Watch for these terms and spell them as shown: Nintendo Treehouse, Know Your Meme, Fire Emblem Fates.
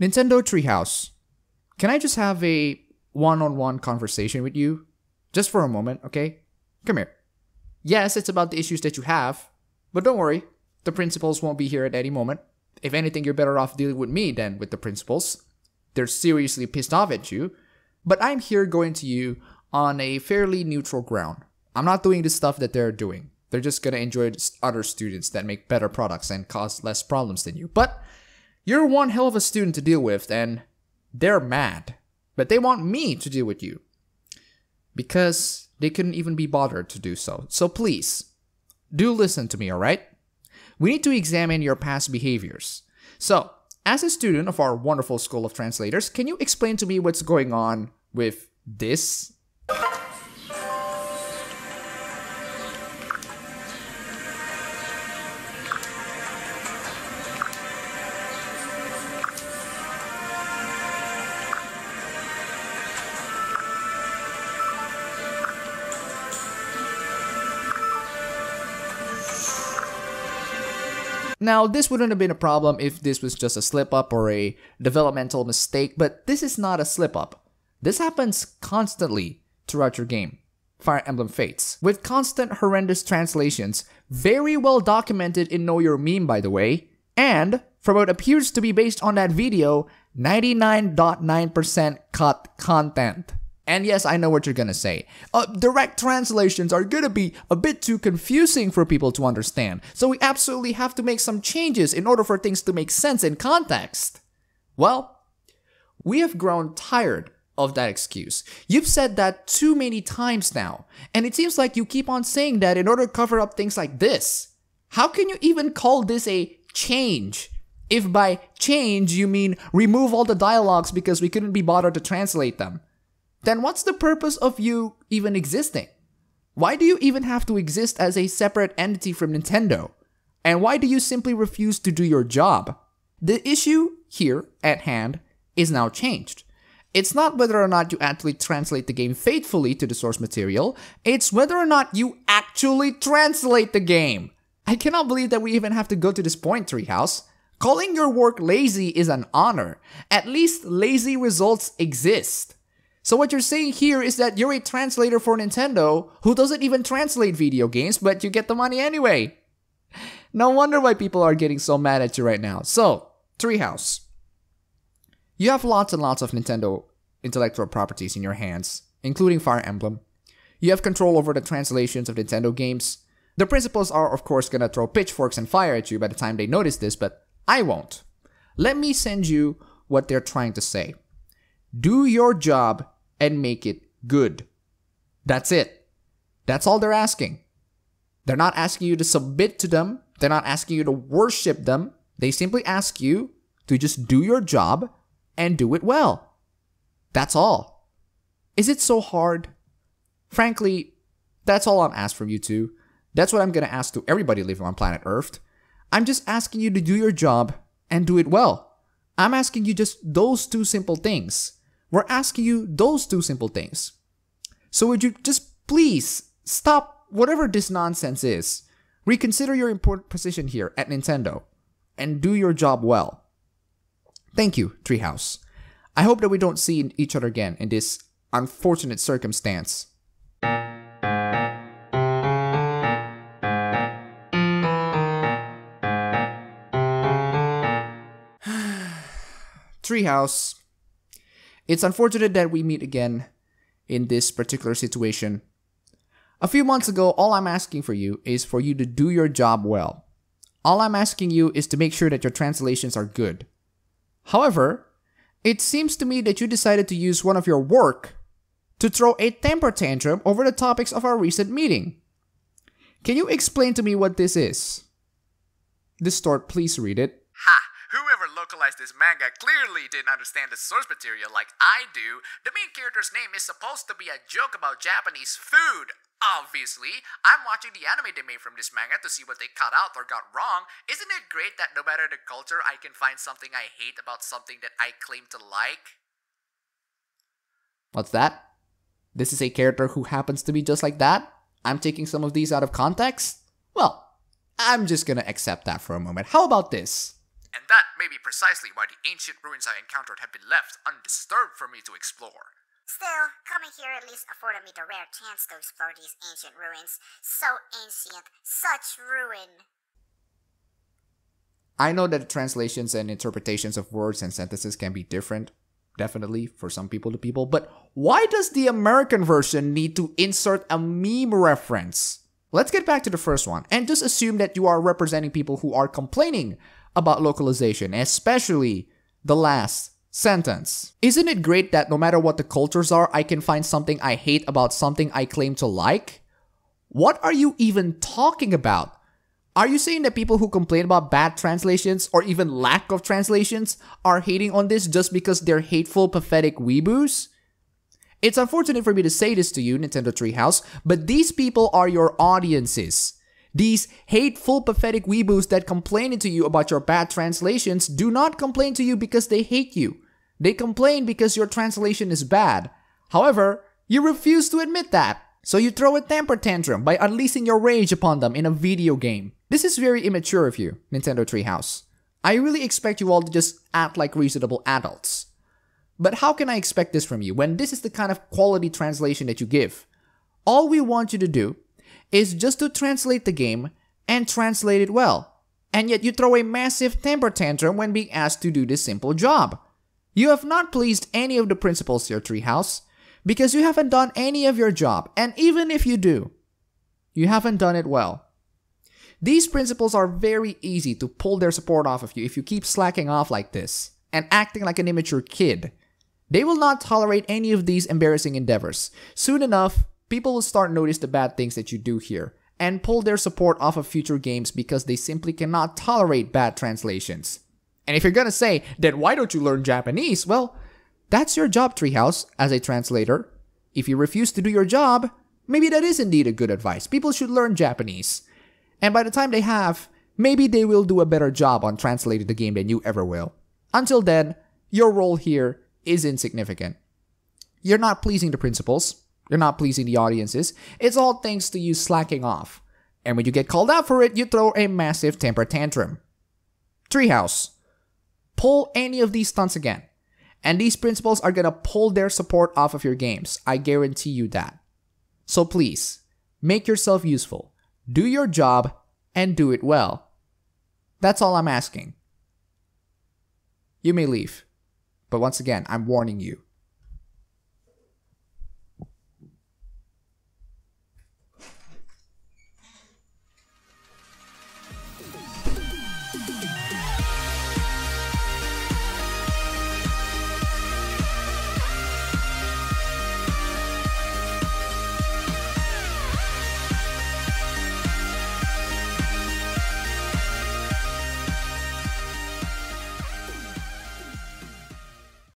Nintendo Treehouse, can I just have a one-on-one conversation with you? Just for a moment, okay? Come here. Yes, it's about the issues that you have, but don't worry. The principals won't be here at any moment. If anything, you're better off dealing with me than with the principals. They're seriously pissed off at you. But I'm here going to you on a fairly neutral ground. I'm not doing the stuff that they're doing. They're just going to enjoy other students that make better products and cause less problems than you. But you're one hell of a student to deal with, and they're mad. But they want me to deal with you. Because they couldn't even be bothered to do so. So please, do listen to me, alright? We need to examine your past behaviors. So, as a student of our wonderful School of Translators, can you explain to me what's going on with this? Now, this wouldn't have been a problem if this was just a slip-up or a developmental mistake, but this is not a slip-up. This happens constantly throughout your game, Fire Emblem Fates, with constant horrendous translations, very well documented in Know Your Meme, by the way, and, from what appears to be based on that video, 99.9% cut content. And yes, I know what you're gonna say. Direct translations are gonna be a bit too confusing for people to understand, so we absolutely have to make some changes in order for things to make sense in context. Well, we have grown tired of that excuse. You've said that too many times now, and it seems like you keep on saying that in order to cover up things like this. How can you even call this a change? If by change you mean remove all the dialogues because we couldn't be bothered to translate them. Then what's the purpose of you even existing? Why do you even have to exist as a separate entity from Nintendo? And why do you simply refuse to do your job? The issue here at hand is now changed. It's not whether or not you actually translate the game faithfully to the source material, it's whether or not you actually translate the game. I cannot believe that we even have to go to this point, Treehouse. Calling your work lazy is an honor. At least lazy results exist. So what you're saying here is that you're a translator for Nintendo who doesn't even translate video games, but you get the money anyway. No wonder why people are getting so mad at you right now. So, Treehouse, you have lots and lots of Nintendo intellectual properties in your hands, including Fire Emblem. You have control over the translations of Nintendo games. The principals are, of course, gonna throw pitchforks and fire at you by the time they notice this, but I won't. Let me send you what they're trying to say. Do your job and make it good. That's it. That's all they're asking. They're not asking you to submit to them. They're not asking you to worship them. They simply ask you to just do your job and do it well. That's all. Is it so hard? Frankly, that's all I'm asked from you two. That's what I'm going to ask to everybody living on planet Earth. I'm just asking you to do your job and do it well. I'm asking you just those two simple things. We're asking you those two simple things. So would you just please stop whatever this nonsense is. Reconsider your important position here at Nintendo and do your job well. Thank you, Treehouse. I hope that we don't see each other again in this unfortunate circumstance. Treehouse, it's unfortunate that we meet again in this particular situation. A few months ago, all I'm asking for you is for you to do your job well. All I'm asking you is to make sure that your translations are good. However, it seems to me that you decided to use one of your work to throw a temper tantrum over the topics of our recent meeting. Can you explain to me what this is? Distort, please read it. Ha! Whoever localized this manga clearly didn't understand the source material like I do. The main character's name is supposed to be a joke about Japanese food. Obviously, I'm watching the anime they made from this manga to see what they cut out or got wrong. Isn't it great that no matter the culture, I can find something I hate about something that I claim to like? What's that? This is a character who happens to be just like that? I'm taking some of these out of context? Well, I'm just gonna accept that for a moment. How about this? and that may be precisely why the ancient ruins I encountered have been left undisturbed for me to explore. Still, coming here at least afforded me the rare chance to explore these ancient ruins. So ancient, such ruin. I know that translations and interpretations of words and sentences can be different, definitely, for some people to people, but why does the American version need to insert a meme reference? Let's get back to the first one, and just assume that you are representing people who are complaining about localization, especially the last sentence. Isn't it great that no matter what the cultures are, I can find something I hate about something I claim to like? What are you even talking about? Are you saying that people who complain about bad translations or even lack of translations are hating on this just because they're hateful, pathetic weeboos? It's unfortunate for me to say this to you, Nintendo Treehouse, but these people are your audiences. These hateful, pathetic weeboos that complain to you about your bad translations do not complain to you because they hate you. They complain because your translation is bad. However, you refuse to admit that. So you throw a temper tantrum by unleashing your rage upon them in a video game. This is very immature of you, Nintendo Treehouse. I really expect you all to just act like reasonable adults. But how can I expect this from you when this is the kind of quality translation that you give? All we want you to do is just to translate the game and translate it well. And yet you throw a massive temper tantrum when being asked to do this simple job. You have not pleased any of the principals here, Treehouse. Because you haven't done any of your job, and even if you do, you haven't done it well. These principles are very easy to pull their support off of you if you keep slacking off like this and acting like an immature kid. They will not tolerate any of these embarrassing endeavors. Soon enough, people will start notice the bad things that you do here and pull their support off of future games because they simply cannot tolerate bad translations. And if you're gonna say, then why don't you learn Japanese? Well, that's your job, Treehouse, as a translator. If you refuse to do your job, maybe that is indeed a good advice. People should learn Japanese. And by the time they have, maybe they will do a better job on translating the game than you ever will. Until then, your role here is insignificant. You're not pleasing the principals. You're not pleasing the audiences. It's all thanks to you slacking off. And when you get called out for it, you throw a massive temper tantrum. Treehouse, pull any of these stunts again. And these principals are gonna pull their support off of your games. I guarantee you that. So please, make yourself useful. Do your job and do it well. That's all I'm asking. You may leave. But once again, I'm warning you.